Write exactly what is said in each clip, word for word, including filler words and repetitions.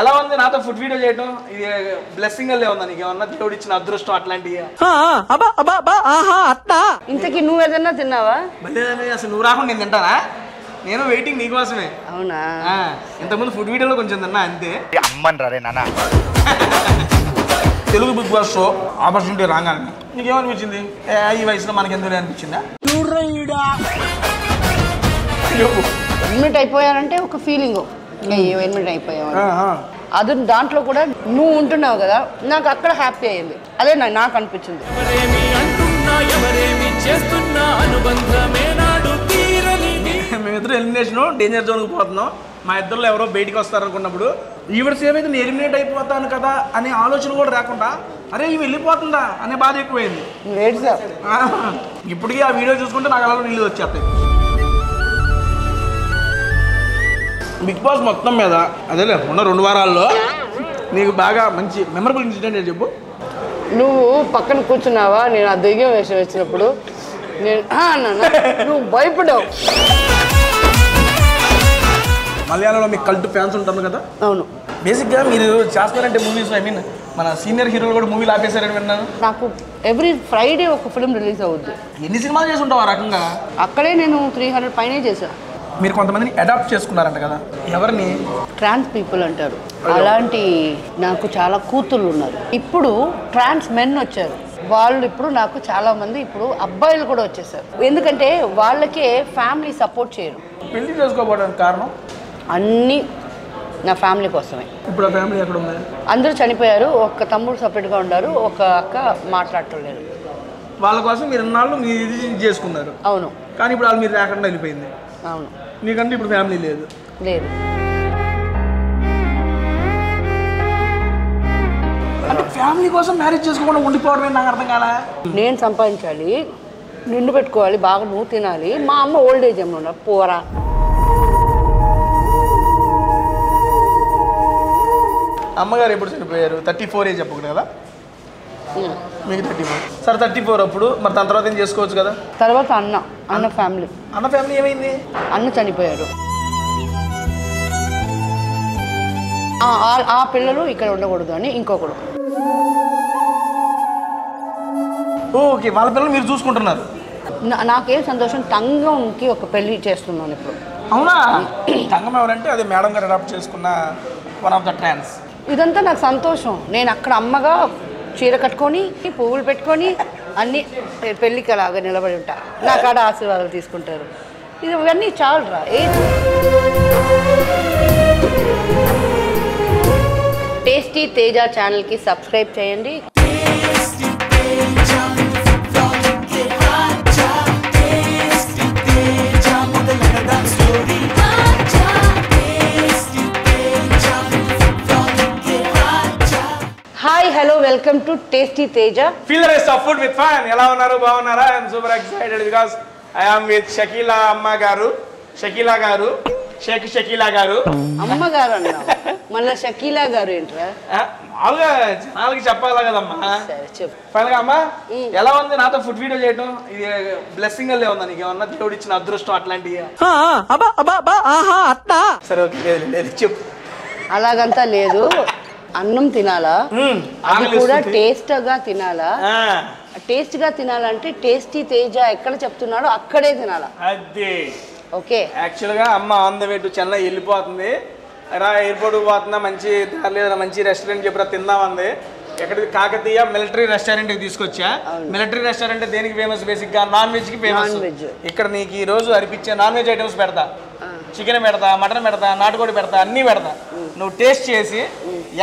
ఎలా ఉంది నాతో ఫుడ్ వీడియో చేయడం? ఇది బ్లెస్సింగ్ అల్లే ఉందా నీకు? ఏమన్నా దేవుడు ఇచ్చిన అదృష్టం అట్లాంటియా? అబ్బా అబ్బా అబ్బా ఆహా అత్త. ఇంతకీ నువ్వు ఏదన్నా తిన్నావా? భలేదనే, అసలు నువ్వు రాకుండా నేను తింటానా? నేను వెయిటింగ్ నీకోసమే. అవునా? ఇంతకుముందు ఫుడ్ వీడియోలో కొంచెం తిన్నా అంతే. అమ్మని రే నాన్న, Telugu Bigg Boss show opportunity రాగానే నీకేమనిపించింది? ఈ వయసులో మనకి ఎందుకు అనిపించిందా? ఎనిమిట్ అయిపోయానంటే ఒక ఫీలింగ్, ఎనిమిట్ అయిపోయావు అది. దాంట్లో కూడా నువ్వు ఉంటున్నావు కదా, నాకు అక్కడ హ్యాపీ అయ్యింది. అదే నాకు అనిపించింది. మేమిద్దరు ఎలిమినేషన్ డేంజర్ జోన్కి పోతున్నాం. మా ఇద్దరు ఎవరో బయటికి వస్తారనుకున్నప్పుడు ఈవిడ సేమ్ అయితే నేను ఎలిమినేట్ అయిపోతాను కదా అనే ఆలోచన కూడా రాకుండా, అరే ఇవి వెళ్ళిపోతుందా అనే బాధ ఎక్కువైంది. ఇప్పటికీ ఆ వీడియో చూసుకుంటే నాకు అలా నీళ్ళు వచ్చేస్తాయి. బిగ్ బాస్ మొత్తం మీద అదే ఉన్న రెండు వారాల్లో నీకు బాగా మంచి మెమరబుల్ ఇన్సిడెంట్ అని చెప్పు. నువ్వు పక్కన కూర్చున్నావా నేను ఆ దయ్యం వేషం వేసినప్పుడు? నేను నువ్వు భయపడ్డావు. మలయాళంలో మీకు కల్ట్ ఫ్యాన్స్ ఉంటారు కదా? అవును. బేసిక్గా మీరు చేస్తారంటే మూవీస్, ఐ మీన్ మన సీనియర్ హీరోలు కూడా మూవీలు ఆపేశారని విన్నాను. నాకు ఎవ్రీ ఫ్రైడే ఒక ఫిల్మ్ రిలీజ్ అవుద్ది. ఎన్ని సినిమాలు చేసి ఉంటావు ఆ రకంగా? అక్కడే నేను త్రీ హండ్రెడ్ పైనే చేశాను. మీరు కొంతమందిని అడాప్ట్ చేసుకున్నారంట కదా, ఎవరిని? ట్రాన్స్ పీపుల్ అంటారు. అలాంటి నాకు చాలా కూతుళ్ళు ఉన్నారు. ఇప్పుడు ట్రాన్స్ మెన్ వచ్చారు. వాళ్ళు ఇప్పుడు నాకు చాలా మంది ఇప్పుడు అబ్బాయిలు కూడా వచ్చేసారు. ఎందుకంటే వాళ్ళకే ఫ్యామిలీ సపోర్ట్ చేయరు. పెళ్లి చేసుకోకపోవడానికి కారణం అన్నీ నా ఫ్యామిలీ కోసమే. ఇప్పుడు ఫ్యామిలీ ఎక్కడ ఉంది? అందరూ చనిపోయారు. ఒక తమ్ముడు సపరేట్గా ఉన్నారు, ఒక అక్క మాట్లాడటలేదు. వాళ్ళ కోసం మీరు ఇన్నాళ్ళు మీరు ఇది చేసుకున్నారు. అవును. కానీ ఇప్పుడు వాళ్ళు మీరు లేకుండా వెళ్ళిపోయింది. అవును. నీకంటే ఇప్పుడు ఫ్యామిలీ లేదు. లేదు అంటే ఫ్యామిలీ కోసం మ్యారేజ్ చేసుకోకుండా ఉండిపోవడమే నాకు అర్థం కాదా? నేను సంపాదించాలి, నిండు పెట్టుకోవాలి, బాగా నువ్వు తినాలి. మా అమ్మ ఓల్డ్ ఏజ్ అమ్మ ఉన్నారు, పోరా. అమ్మగారు ఎప్పుడు చనిపోయారు? థర్టీ ఫోర్ ఏజ్ అప్పుడు కదా మీకు? Thirty four sir thirty four అప్పుడు మరి తన తర్వాత ఏం చేసుకోవచ్చు కదా? తర్వాత అన్న అన్న ఫ్యామిలీ అన్న ఫ్యామిలీ ఏమైంది? అన్న చనిపోయారు. ఆ పిల్లలు ఇక్కడ ఉండకూడదు అని ఇంకొకడు. ఓకే, వాళ్ళ పిల్లలు మీరు చూసుకుంటున్నారు. నాకేం సంతోషం, తంగంకి ఒక పెళ్లి చేస్తున్నాను ఇప్పుడు. అవునా? తంగం ఎవరంటే అది మేడం గారు అడాప్ట్ చేసుకున్న వన్ ఆఫ్ ద ట్రాన్స్. ఇదంతా నాకు సంతోషం. నేను అక్కడ అమ్మగా చీర కట్టుకొని పువ్వులు పెట్టుకొని అన్నీ పెళ్ళికి అలాగా నిలబడి ఉంటా. నా కాడ ఆశీర్వాదాలు తీసుకుంటారు. ఇది ఇవన్నీ చాలు రా. టేస్టీ తేజ ఛానల్కి సబ్స్క్రైబ్ చేయండి. Hello, welcome to tasty Teja. Feel the rice of food with fan. ఎలా ఉన్నారు? బాగున్నారా? I'm super excited because I'm with Shakeela అమ్మ గారు. షకీలా గారు, షేక్ షకీలా గారు, అమ్మగారు అన్న మళ్ళీ షకీలా గారు ఏంట్రా? మామూలుగా జనాలకి చెప్పాలా కదమ్మా. ఫైనల్ గా అమ్మా ఎలా ఉంది నాతో ఫుడ్ వీడియో చేయడం? ఇది బ్లెస్సింగ్ అల్లే ఉందా నీకు? ఏమన్నా దేవుడు ఇచ్చిన అదృష్టం అట్లాంటివి? సరే ఓకే, లేదు లేదు చెప్పు. అలాగంతా లేదు. అన్నం తినాలా, అది కూడా టేస్ట్ గా తినాలా. టేస్ట్ గా తినాలంటే టేస్టీ తేజ ఎక్కడ చెప్తున్నాడో అక్కడే తినాలా. ఓకే, యాక్చువల్ గా అమ్మ on the way to Chennai వెళ్ళిపోతుంది. రా ఎయిర్పోర్ట్ పోతున్నా, మంచి మంచి రెస్టారెంట్ చెప్పినా తిందామంది. ఎక్కడ? కాకతీయ మిలిటరీ రెస్టారెంట్ తీసుకొచ్చా. మిలిటరీ రెస్టారెంట్ దేనికి ఫేమస్? బేసిక్ గా నాన్ వెజ్ కి ఫేమస్. ఇక్కడ నీకు ఈ రోజు అనిపించే నాన్ వెజ్ ఐటమ్స్ పెడతా. చికెన్ పెడతా, మటన్ పెడతా, నాటుకోడి పెడతా, అన్నీ పెడతా. నువ్వు టేస్ట్ చేసి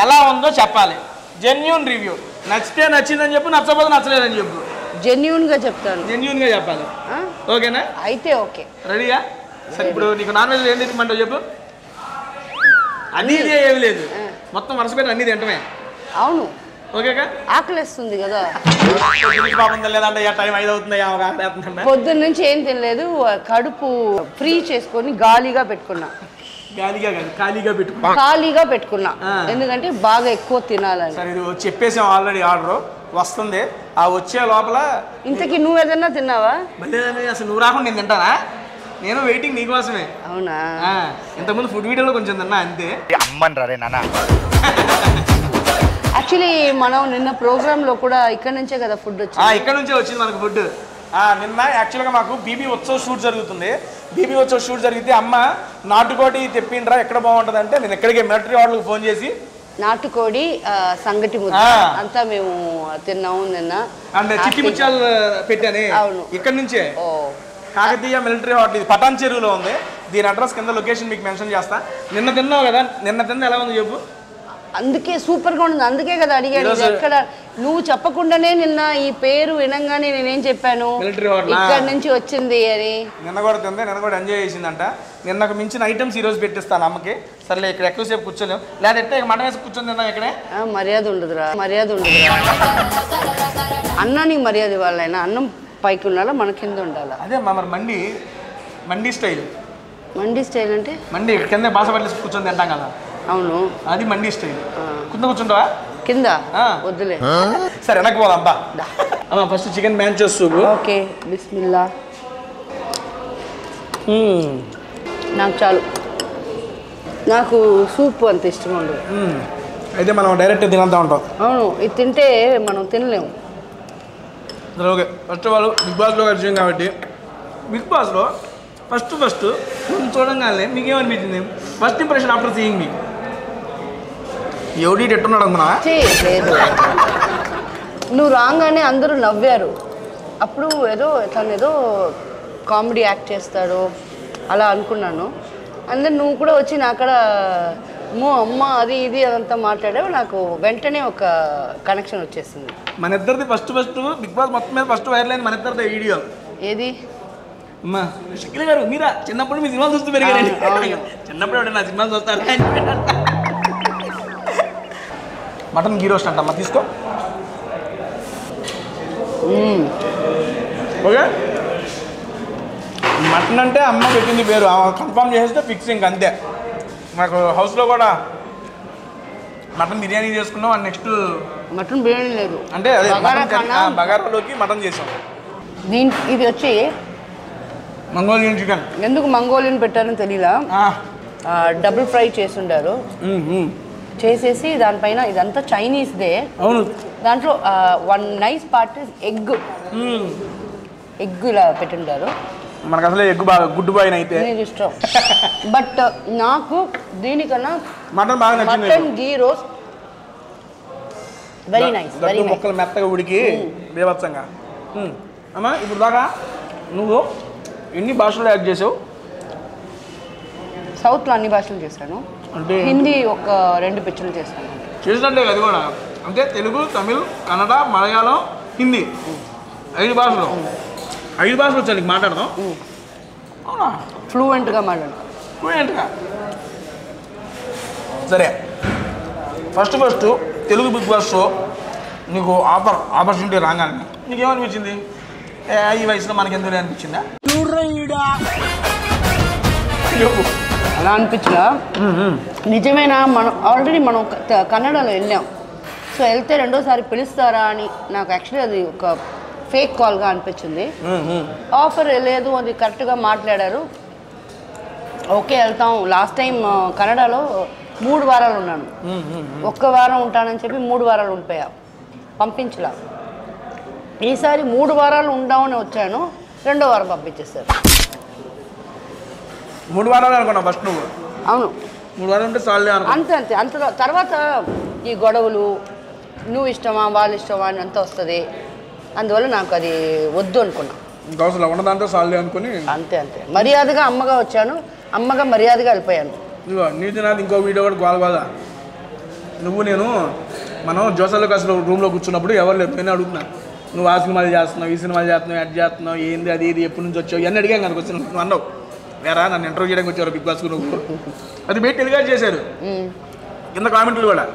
ఎలా ఉందో చెప్పాలి. Genuine review. నచ్చితే నచ్చిందని చెప్పు, నచ్చకపోతే నచ్చలేదని చెప్పు. జెన్యూన్ గా చెప్తాను. జెన్యూన్ గా చెప్పాలి. ఓకేనా? అయితే ఓకే, రెడీయా? సరే ఇప్పుడు నీకు నాన్ వెజ్ ఏం తినమంటావు చెప్పు. అన్నీ ఏమి లేదు, మొత్తం వరుస పెట్టి అన్నీ తింటమే. అవును. ఓకేగా? ఆకలిస్తుంది కదా. పొద్దున్న నుంచి ఏం తినలేదు, కడుపు ఫ్రీ చేసుకొని గాలిగా పెట్టుకున్నా. ఖాళీగా పెట్టుకున్నా ఎందుకంటే బాగా ఎక్కువ తినాలని. సరే చెప్పేసాం ఆల్రెడీ, ఆర్డర్ వస్తుంది. ఆ వచ్చే లోపల ఇంతకీ నువ్వు ఏదన్నా తిన్నావా? అసలు నువ్వు రాకుండా నేను తింటానా? నేను వెయిటింగ్ నీ కోసమే. అవునా? ఇంతకుముందు ఫుడ్ వీడియోలో కొంచెం తిన్నా అంతే. అమ్మనరారే నాన్న. యాక్చువల్లీ మనం నిన్న ప్రోగ్రామ్ లో కూడా ఇక్కడ నుంచే కదా ఫుడ్ వచ్చింది. ఆ ఇక్కడ నుంచే వచ్చింది మనకు ఫుడ్. ఆ నిన్న యాక్చువల్గా మాకు బీబీ ఉత్సవ షూట్ జరుగుతుంది. బీబీ ఉత్సవ షూట్ జరిగితే అమ్మ నాటుకోటి తెప్పిండ్రా ఎక్కడ బాగుంటుంది అంటే నేను ఎక్కడికి మిలిటరీ వాళ్ళకి ఫోన్ చేసి నాటుకోడి సంగటి ముద్ద అంతా మేము తిన్నాము నిన్న. అంటే చిట్టి ముచ్చాలు పెట్టాను ఇక్కడ నుంచే. కాకతీయ మిలిటరీ హోటల్, ఇది పటాన్ చెరువులో ఉంది. దీని అడ్రస్ కింద లొకేషన్ మీకు మెన్షన్ చేస్తా. నిన్న తిన్నావు కదా, నిన్న తిన్న ఎలా ఉంది చెప్పు. అందుకే సూపర్గా ఉంటుంది, అందుకే కదా అడిగాను. ఎక్కడ నువ్వు చెప్పకుండానే నిన్న ఈ పేరు వినంగానే నేనేం చెప్పాను ఇక్కడ నుంచి వచ్చింది అని. నిన్న కూడా తింది, నిన్న కూడా ఎంజాయ్ చేసిందంట. నిన్నకు మించిన ఐటమ్స్ ఈరోజు పెట్టిస్తాను అమ్మకి. సర్లే ఇక్కడ ఎక్కువసేపు కూర్చోలేము, లేదంటే మటన్ వేసి కూర్చొని తిన్నాం ఇక్కడే. మర్యాద ఉండదురా, మర్యాద ఉండదురా. అన్నానికి మర్యాద ఇవ్వాలైనా. అన్నం పైకి ఉండాలా, మన కింద ఉండాలా. అదే మరి మండి, మండి స్టైల్. మండి స్టైల్ అంటే మండి కింద బాస పట్టేసి కూర్చొని తింటాం కదా. అవును, అది మండి స్టైల్. కింద కూర్చుంటావా? కింద వద్దులే. సరే వెనక్కి పోదాంబా. ఫస్ట్ చికెన్ మ్యాన్ చేస్తావు. ఓకే, బిస్మిల్లా. నాకు చాలు, నాకు సూప్ అంత ఇష్టం ఉండదు. అయితే మనం డైరెక్ట్ తినంతా ఉంటాం. అవును, ఇది తింటే మనం తినలేము. Okay, first of all Bigg బాస్లో వచ్చాం కాబట్టి బిగ్ బాస్లో ఫస్ట్ ఫస్ట్ చూడంగానే మీకు ఏమనిపించింది? ఫస్ట్ ఇంప్రెషన్ ఆఫ్టర్ సీయింగ్ మీ ఎవడీ ఎట్టున్నాడు అనుకున్నా. నువ్వు రాగానే అందరూ నవ్వారు. అప్పుడు ఏదో తను ఏదో కామెడీ యాక్ట్ చేస్తాడు అలా అనుకున్నాను. అందరు నువ్వు కూడా వచ్చి నా అక్కడ అమ్మో అమ్మ అది ఇది అదంతా మాట్లాడావు. నాకు వెంటనే ఒక కనెక్షన్ వచ్చేసింది. మన ఇద్దరిది ఫస్ట్ ఫస్ట్ బిగ్ బాస్ మొత్తం మీద ఫస్ట్ వైరల్ అయింది మన ఇద్దరిది వీడియో. ఏది? అమ్మా షకీల గారు మీరా? చిన్నప్పుడు మీ సినిమాలు చూస్తూ పెరిగారండి. చిన్నప్పుడు అంటే నా సినిమాలు చూస్తారు. మటన్ గీ రోస్ట్ అంటమ్మా, తీసుకో. ఓకే, మటన్ అంటే అమ్మ పెట్టింది పేరు. కన్ఫర్మ్ చేసేస్తే ఫిక్సింగ్ అంతే. నాకు హౌస్లో కూడా మటన్ బిర్యానీ చేసుకున్నాం. అండ్ నెక్స్ట్ మటన్ బిర్యానీ లేదు అంటే అదే బగారాలోకి మటన్ చేసాం. దీని ఇది వచ్చి మంగోలియన్ చికెన్. ఎందుకు మంగోలియన్ పెట్టారని తెలియలా. డబుల్ ఫ్రై చేసి ఉండారు. చేసేసి దానిపైన ఇదంతా చైనీస్దే. అవును, దాంట్లో one nice part egg. Egg ఇలా పెట్టుంటారు. మనకు అసలు ఎగ్ బాగా గుడ్ బాయ్ అయితే ఇష్టం. బట్ నాకు దీనికన్నా మటన్ బాగా నచ్చింది. మటన్ గీ రోస్ట్ వెరీ నైస్. వెరీ ముక్కలు మెత్తగా ఉడికి బేవత్సంగా. అమ్మా ఇప్పుడు దాకా నువ్వు ఎన్ని భాషలు యాక్ట్ చేసావు? సౌత్లో అన్ని భాషలు చేశాను. అంటే హిందీ ఒక రెండు పిక్చర్లు చేశాను. చేసినట్టే అది కూడా అంటే తెలుగు, తమిళ్, కన్నడ, మలయాళం, హిందీ, ఐదు భాషలు. ఐదు భాషలు వచ్చా నీకు మాట్లాడదాం? అవునా? ఫ్లూయెంట్గా మాట్లాడు. ఫ్లూయెంట్గా సరే. First first Telugu Bigg Boss show నీకు ఆఫర్ ఆపర్చునిటీ రాగానే నీకేమనిపించింది? ఈ వయసులో మనకెందుకు అనిపించిందా? అలా అనిపించలా. నిజమేనా? మనం ఆల్రెడీ మనం కన్నడలో వెళ్ళాం. సో వెళ్తే రెండోసారి పిలుస్తారా అని నాకు యాక్చువల్లీ అది ఒక ఫేక్ కాల్గా అనిపించింది. ఆఫర్ లేదు, అది కరెక్ట్గా మాట్లాడారు. ఓకే వెళ్తాం. లాస్ట్ టైం కన్నడలో మూడు వారాలు ఉన్నాను. ఒక్క వారం ఉంటానని చెప్పి మూడు వారాలు ఉండిపోయా, పంపించలా. ఈసారి మూడు వారాలు ఉందామని వచ్చాను, రెండో వారం పంపించేస్తారు. మూడు వారాలు అనుకున్నావు ఫస్ట్ నువ్వు? అవును, మూడు వారాలు ఉంటే చాలే అనుకున్నాను. అంతే అంతే. అంత తర్వాత ఈ గొడవలు, నువ్వు ఇష్టమా వాళ్ళు ఇష్టమా అని అంతా వస్తుంది. అందువల్ల నాకు అది వద్దు అనుకున్నాను. గౌసలు ఉండదంటే చాలే అనుకుని అంతే అంతే. మర్యాదగా అమ్మగా వచ్చాను, అమ్మగా మర్యాదగా వెళ్ళిపోయాను. నీతి నాది ఇంకో వీడియో కూడా గోల బాధ. నువ్వు నేను మనం జోసల్లో కాసులో రూమ్లో కూర్చున్నప్పుడు ఎవరు లేకపోయినా అడుగుతున్నాను, నువ్వు ఆ సినిమాలు చేస్తున్నావు, ఈ సినిమాలు చేస్తున్నావు, యాడ్ చేస్తున్నావు, ఏంది అది ఇది ఎప్పటి నుంచి వచ్చావు ఇవన్నీ అడిగాను కదా క్వశ్చన్. నువ్వు అన్నావు వేరా నన్ను ఇంటర్వ్యూ చేయడానికి వచ్చారు బిగ్ బాస్కు. నువ్వు అది బయట టెలికాస్ట్ చేశారు కింద కామెంట్లు కూడా.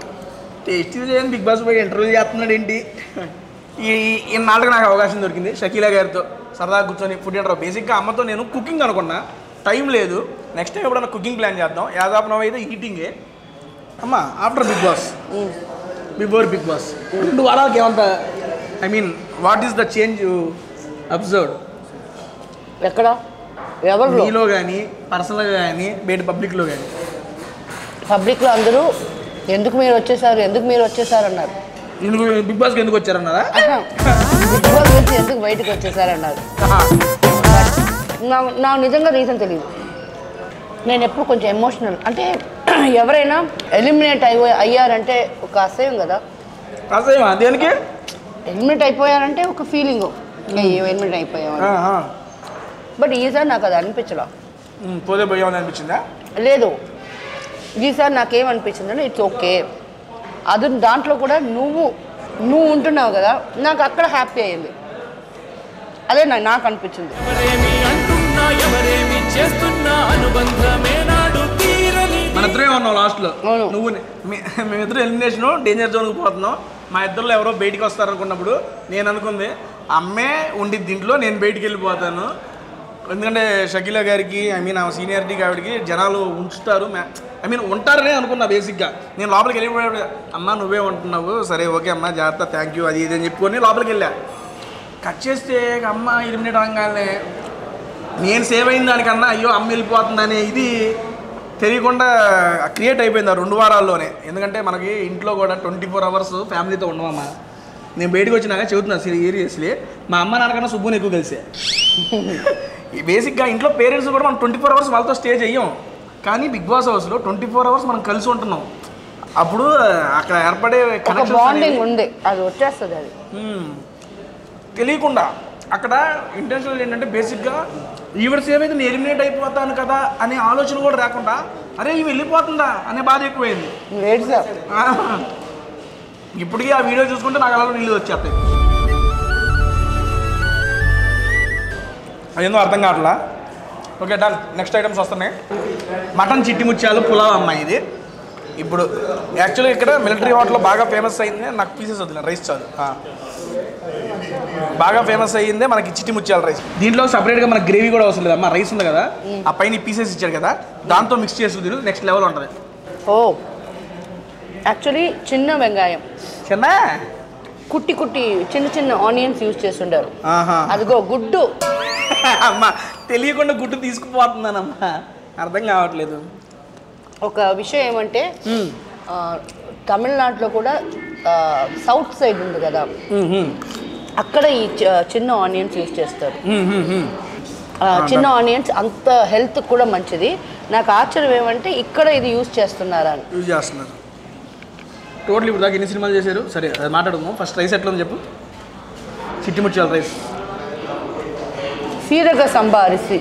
టేస్టీ చేయని బిగ్ బాస్ పోయి ఇంటర్వ్యూ చేస్తున్నాడు ఏంటి? ఈ ఈనాళ్ళకి నాకు అవకాశం దొరికింది షకీలా గారితో సరదా కూర్చొని ఫుడ్ ఇంటర్వ్యూ. బేసిక్గా అమ్మతో నేను కుకింగ్ అనుకున్నా, టైం లేదు. నెక్స్ట్ టైం ఎప్పుడన్నా కుకింగ్ ప్లాన్ చేద్దాం. యాదాపు నవ్వు అయితే ఈటింగే అమ్మ. After Bigg Boss, before Bigg Boss రెండు వారాలకి ఏమంత I mean what is the change you observed? ఎక్కడ ఎవరు మీలో గాని పర్సనల్ గా గాని బయట పబ్లిక్ లో గాని పబ్లిక్ లో అందరూ ఎందుకు మీరు వచ్చేసారు ఎందుకు మీరు వచ్చేసారు అన్నారు ఎందుకు బిగ్ బాస్ కి ఎందుకు వచ్చారు అన్నారా బిగ్ బాస్ నుంచి ఎందుకు బయటికి వచ్చేసారు అన్నారు నా నా నిజంగా రీజన్ తెలియదు నేను ఎప్పుడు కొంచెం ఎమోషనల్ అంటే ఎవరైనా ఎలిమినేట్ అయ్యో అయ్యారంటే ఒక అసహ్యం కదా అసహ్యం దేనికి ఎలిమినేట్ అయిపోయారంటే ఒక ఫీలింగ్ ఎలిమినేట్ అయిపోయాం బట్ ఈసారి నాకు అది అనిపించలా పోతే భయం అనిపించిందా లేదు ఈసారి నాకేమనిపించిందంటే ఇట్స్ ఓకే అది దాంట్లో కూడా నువ్వు నువ్వు ఉంటున్నావు కదా నాకు అక్కడ హ్యాపీ అయ్యింది అదే నాకు అనిపించింది మన ఇద్దరే ఉన్నాం లాస్ట్లో నువ్వు మేమిద్దరు ఎలిమినేషన్ డేంజర్ జోన్కి పోతున్నాం మా ఇద్దరు ఎవరో బయటికి వస్తారు అనుకున్నప్పుడు నేను అనుకుంది అమ్మే ఉండి దీంట్లో నేను బయటికి వెళ్ళిపోతాను ఎందుకంటే షకీలా గారికి ఐ మీన్ ఆమె సీనియారిటీ ఆవిడకి జనాలు ఉంచుతారు ఐ మీన్ ఉంటారనే అనుకున్నా బేసిక్గా నేను లోపలికి వెళ్ళిపోయాడు అమ్మ నువ్వే ఉంటున్నావు సరే ఓకే అమ్మ జాగ్రత్త థ్యాంక్ యూ అది ఇది అని చెప్పుకొని లోపలికి వెళ్ళా కట్ చేస్తే అమ్మ ఎలిమినేట్ అవ్వగానే నేను సేవ్ అయిన దానికన్నా అయ్యో అమ్మ వెళ్ళిపోతుందనే ఇది తెలియకుండా క్రియేట్ అయిపోయింది ఆ రెండు వారాల్లోనే ఎందుకంటే మనకి ఇంట్లో కూడా ట్వంటీ ఫోర్ అవర్స్ ఫ్యామిలీతో ఉండమమ్మ నేను బయటకు వచ్చినాక చెబుతున్నాను సీరియస్లీ మా అమ్మ నాన్నకన్నా సుబ్బుని ఎక్కువ కలిసే బేసిక్గా ఇంట్లో పేరెంట్స్ కూడా మనం ట్వంటీ ఫోర్ అవర్స్ వాళ్ళతో స్టే చెయ్యం కానీ బిగ్ బాస్ హౌస్లో ట్వంటీ ఫోర్ అవర్స్ మనం కలిసి ఉంటున్నాం అప్పుడు అక్కడ ఏర్పడే బాండింగ్ ఉంది అది వచ్చేస్తుంది అది తెలియకుండా అక్కడ ఇంటెన్షనల్ ఏంటంటే బేసిక్గా ఈవర్స్ ఏమైతే నేను ఎలిమినేట్ అయిపోతాను కదా అనే ఆలోచన కూడా రాకుండా అరే ఇవి వెళ్ళిపోతుందా అనే బాధ ఎక్కువైంది ఇప్పటికీ ఆ వీడియో చూసుకుంటే నాకు అలా నీళ్ళు వచ్చేస్తాయి అదేందో అర్థం కావట్లా ఓకే డన్ నెక్స్ట్ ఐటమ్స్ వస్తున్నాయి మటన్ చిట్టి ముత్యాలు పులావ్ అమ్మాయి ఇది ఇప్పుడు యాక్చువల్గా ఇక్కడ మిలిటరీ హోటల్లో బాగా ఫేమస్ అయింది నాకు పీసెస్ వద్దు రైస్ చాలు బాగా ఫేమస్ అయ్యిందే మనకి చిట్టి ముత్యాల రైస్ దీంట్లో సపరేట్గా మనకు గ్రేవీ కూడా అవసరం లేదమ్మా రైస్ ఉంది కదా ఆ పైన పీసెస్ ఇచ్చారు కదా దాంతో మిక్స్ చేస్తుంది నెక్స్ట్ లెవెల్ ఉంటుంది ఓ యాక్చువల్లీ చిన్న వెంకాయం చిన్న కుట్టి కుట్టి చిన్న చిన్న ఆనియన్స్ యూజ్ చేస్తుంటారు అదిగో గుడ్డు అమ్మా తెలియకుండా గుడ్డు తీసుకుపోతున్నానమ్మా అర్థం కావట్లేదు ఒక విషయం ఏమంటే తమిళనాడులో కూడా సౌత్ సైడ్ ఉంది కదా అక్కడ ఈ చిన్న ఆనియన్స్ యూజ్ చేస్తారు చిన్న ఆనియన్స్ అంత హెల్త్ కూడా మంచిది నాకు ఆశ్చర్యం ఏమంటే ఇక్కడ ఇది యూజ్ చేస్తున్నారా అని యూజ్ చేస్తున్నారు టోటల్ ఇప్పుడు దాకా ఎన్ని సినిమాలు చేశారు సరే అది మాట్లాడము ఫస్ట్ రైస్ ఎట్లా ఉంది చెప్పు చిట్టిముచ్చాల రైస్ సీరగ సంబ అరిసి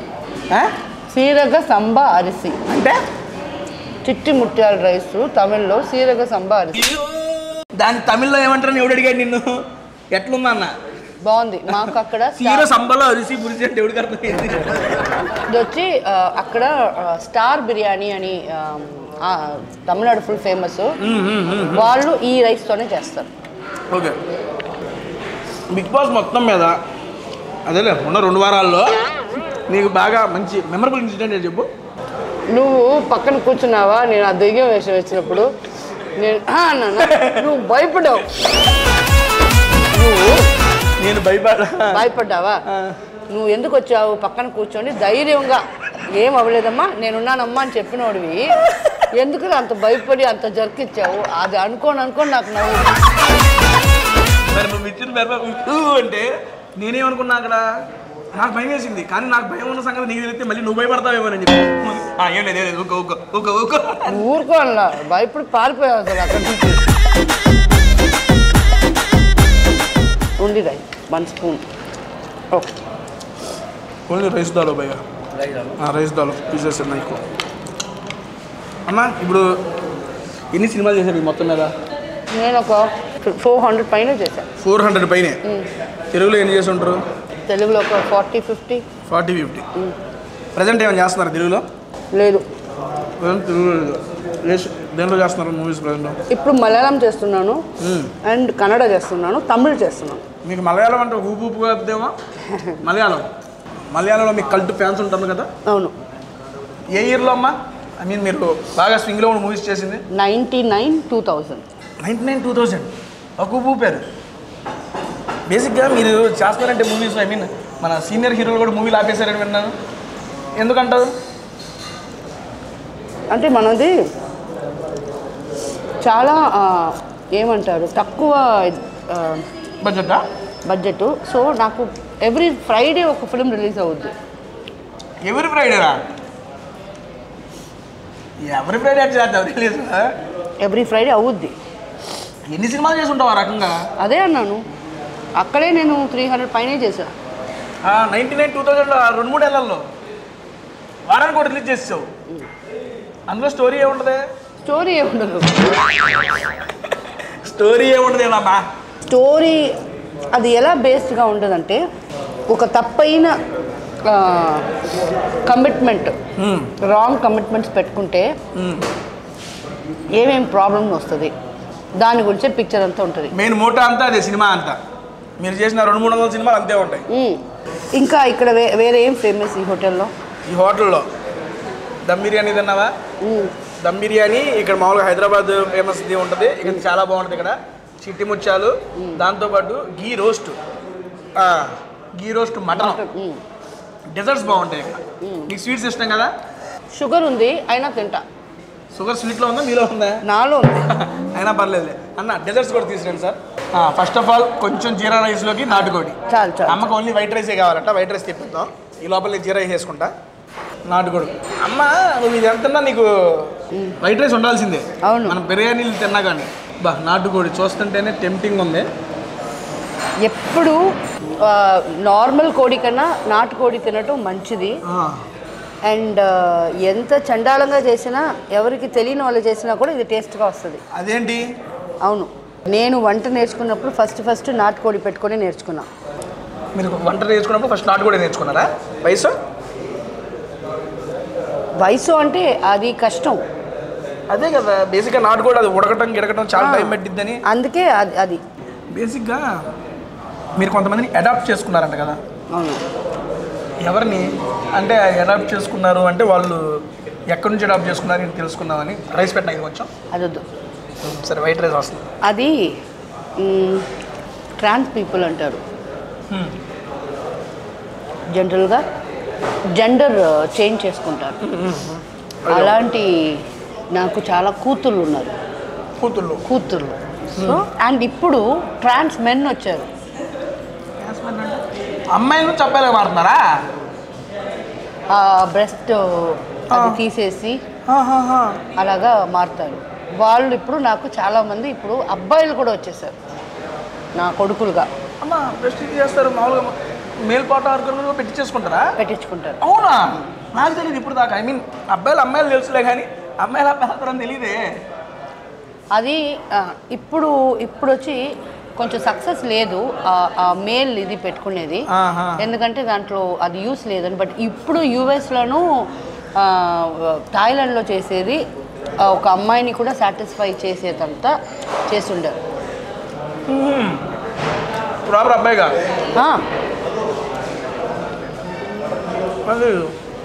సీరగ సంబ అరిసి అంటే చిట్టి ముత్యాల రైస్ తమిళ్లో సీరగ సంబ అరిసి దాని తమిళ్లో ఏమంటారని ఎవడు అడిగాడు నిన్ను ఎట్లుందా అన్న బాగుంది మాకు అక్కడ సీర సంబలో అరిసి గురించి అంటే ఎవడికి అర్థమైంది ఇది వచ్చి అక్కడ స్టార్ బిర్యానీ అని తమిళనాడు ఫుల్ ఫేమస్ వాళ్ళు ఈ రైస్తోనే చేస్తారు ఓకే బిగ్ బాస్ మొత్తం మీద అదేలే ఉన్న రెండు వారాల్లో నీకు బాగా మంచి మెమరబుల్ ఇన్సిడెంట్ అని చెప్పు నువ్వు పక్కన కూర్చున్నావా నేను ఆ దెయ్యం వేషం వచ్చినప్పుడు నేను నువ్వు భయపడ్డావు నువ్వు నేను భయపడ భయపడ్డావా నువ్వు ఎందుకు వచ్చావు పక్కన కూర్చొని ధైర్యంగా ఏం అవ్వలేదమ్మా నేనున్నానమ్మా అని చెప్పినోడివి ఎందుకు అంత భయపడి అంత జరికిచ్చావు అది అనుకోని అనుకోని నాకు నవ్వు అంటే నేనేమనుకున్నా అక్కడ నాకు భయం వేసింది కానీ నాకు భయం ఉన్న సంగతి నీకు తెలిస్తే మళ్ళీ నువ్వు భయపడతావేమోనని చెప్పి ఊరుకో అలా భయపడి పారిపోయావు అసలు అక్కడ నుంచి only rice one spoon okay only rice దాలో భయ్యా రైస్ దాలో పీసెస్ ఉన్నాయి ఎక్కువ అమ్మ ఇప్పుడు ఎన్ని సినిమాలు చేశారు మొత్తం మీద నేను ఒక ఫోర్ హండ్రెడ్ పైన చేశాను ఫోర్ హండ్రెడ్ పైన తెలుగులో ఎన్ని చేసి ఉంటారు తెలుగులో ఒక forty fifty forty fifty present ఏమైనా చేస్తున్నారు తెలుగులో లేదు దేంట్లో చేస్తున్నారు మూవీస్ ప్రజెంట్ ఇప్పుడు మలయాళం చేస్తున్నాను అండ్ కన్నడ చేస్తున్నాను తమిళ్ చేస్తున్నాను మీకు మలయాళం అంటే ఊపు ఊపుగా ఏమో మలయాళం మలయాళంలో మీకు కల్ట్ ఫ్యాన్స్ ఉంటారు కదా అవును ఏ ఇయర్లో అమ్మా ఐ మీన్ మీరు బాగా స్వింగ్లో మూవీస్ చేసింది ninety nine two thousand ninety nine two thousand ఒకూపు ఊపారు బేసిక్గా మీరు చేస్తారంటే మూవీస్ ఐ మీన్ మన సీనియర్ హీరోలు కూడా మూవీలు ఆపేశారని విన్నాను ఎందుకంటారు? అంటే మనది చాలా ఏమంటారు తక్కువ బడ్జెటా బడ్జెట్. సో నాకు ఎవ్రీ ఫ్రైడే ఒక ఫిల్మ్ రిలీజ్ అవుద్ది. ఎవ్రీ ఫ్రైడేనా? ఎవ్రీ ఫ్రైడే అట్లా రిలీజ్ ఎవ్రీ ఫ్రైడే అవుద్ది. ఎన్ని సినిమాలు చేసి ఉంటావు ఆ రకంగా? అదే అన్నాను, అక్కడే నేను త్రీ హండ్రెడ్ పైనే చేశాను. నైన్టీ నైన్ టూ థౌజండ్లో రెండు మూడు ఏళ్ళల్లో వారానికి కూడా రిలీజ్ చేసావు. అందులో స్టోరీ ఏముంటుంది? స్టోరీ ఏముండదు. స్టోరీ ఏముంటుంది అమ్మా? స్టోరీ అది ఎలా బేస్డ్గా ఉంటుందంటే ఒక తప్పైన కమిట్మెంట్, రాంగ్ కమిట్మెంట్స్ పెట్టుకుంటే ఏమేం ప్రాబ్లమ్ వస్తుంది దాని గురించే పిక్చర్ అంతా ఉంటుంది. మెయిన్ మోటో అంతా అదే సినిమా అంతా. మీరు చేసిన రెండు మూడు వందల సినిమాలు అంతే ఉంటాయి. ఇంకా ఇక్కడ వేరే ఏం ఫేమస్ ఈ హోటల్లో? ఈ హోటల్లో దమ్ బిర్యానీ తిన్నావా? దమ్ బిర్యానీ ఇక్కడ మామూలుగా హైదరాబాద్ ఫేమస్ది ఉంటుంది. ఇక్కడ చాలా బాగుంటుంది. ఇక్కడ చిట్టి ముచ్చాలు, దాంతోపాటు ghee roast, ghee roast mutton, desserts బాగుంటాయి. ఇక్కడ నీకు స్వీట్స్ ఇష్టం కదా? షుగర్ ఉంది అయినా తింటా. షుగర్ స్వీట్లో ఉందా మీలో ఉందా? నాలో ఉంది అయినా పర్లేదు. అన్న డెజర్ట్స్ కూడా తీసుకురండి సార్. ఫస్ట్ ఆఫ్ ఆల్ కొంచెం జీరా రైస్లోకి నాటుకోడి. చాలు చాలు. అమ్మకి ఓన్లీ వైట్ రైసే కావాలంట, వైట్ రైస్ తెప్పిద్దాం. ఈ లోపల జీరా రైస్ వేసుకుంటా, నాటుకోడి. అమ్మ నువ్వు ఇది ఎంతన్నా నీకు వైట్ రైస్ ఉండాల్సిందే. అవును, మనం బిర్యానీలు తిన్నా కానీ బా నాటుకోడి చూస్తుంటేనే టెంప్టింగ్ ఉంది. ఎప్పుడు నార్మల్ కోడి కన్నా నాటుకోడి తినటం మంచిది. అండ్ ఎంత చండాలంగా చేసినా ఎవరికి తెలియని వాళ్ళు చేసినా కూడా ఇది టేస్ట్గా వస్తుంది. అదేంటి? అవును, నేను వంట నేర్చుకున్నప్పుడు ఫస్ట్ ఫస్ట్ నాటుకోడి పెట్టుకొని నేర్చుకున్నా. మీరు వంట నేర్చుకున్నప్పుడు ఫస్ట్ నాటుకోడి నేర్చుకున్నారా? వయసు వయసు అంటే అది కష్టం. అదే కదా బేసిక్గా నాటుకోడి అది ఉడకటం గిడకటం చాలా టైం పెట్టిద్దని. అందుకే అది అది బేసిక్గా మీరు కొంతమందిని అడాప్ట్ చేసుకున్నారంట కదా? అవును. ఎవరిని అంటే అడాప్ట్ చేసుకున్నారు అంటే వాళ్ళు ఎక్కడి నుంచి అడాప్ట్ చేసుకున్నారు నేను తెలుసుకుందామని. రైస్ పెట్టినా ఇది కొంచెం అదొద్దు సరే, వైట్ రైస్ వస్తుంది. అది ట్రాన్స్ పీపుల్ అంటారు జనరల్గా, జెండర్ చేంజ్ చేసుకుంటారు. అలాంటి నాకు చాలా కూతుళ్ళు ఉన్నారు. కూతుళ్ళు కూతుళ్ళు సో అండ్ ఇప్పుడు ట్రాన్స్ మెన్ వచ్చారు. అమ్మాయిలు చప్పాలు వాడుతున్నారా? బ్రెస్ట్ తీసేసి అలాగా మారుతారు వాళ్ళు. ఇప్పుడు నాకు చాలా మంది ఇప్పుడు అబ్బాయిలు కూడా వచ్చేసారు నా కొడుకులుగా. అమ్మా బ్రెస్ట్ చేస్తారు మామూలుగా మేల్ పాట వరకు పెట్టించేసుకుంటారా? పెట్టించుకుంటారు. అవునా? నాకు తెలియదు ఇప్పుడు దాకా. ఐ మీన్ అబ్బాయిలు అమ్మాయిలు తెలుసులే కానీ అమ్మాయిలు అబ్బాయిలు తెలియదే. అది ఇప్పుడు ఇప్పుడు వచ్చి కొంచెం సక్సెస్ లేదు ఆ మేల్ ఇది పెట్టుకునేది, ఎందుకంటే దాంట్లో అది యూస్ లేదని. బట్ ఇప్పుడు యూఎస్లోను థాయిలాండ్లో చేసేది ఒక అమ్మాయిని కూడా సాటిస్ఫై చేసేదంతా చేస్తుండరు.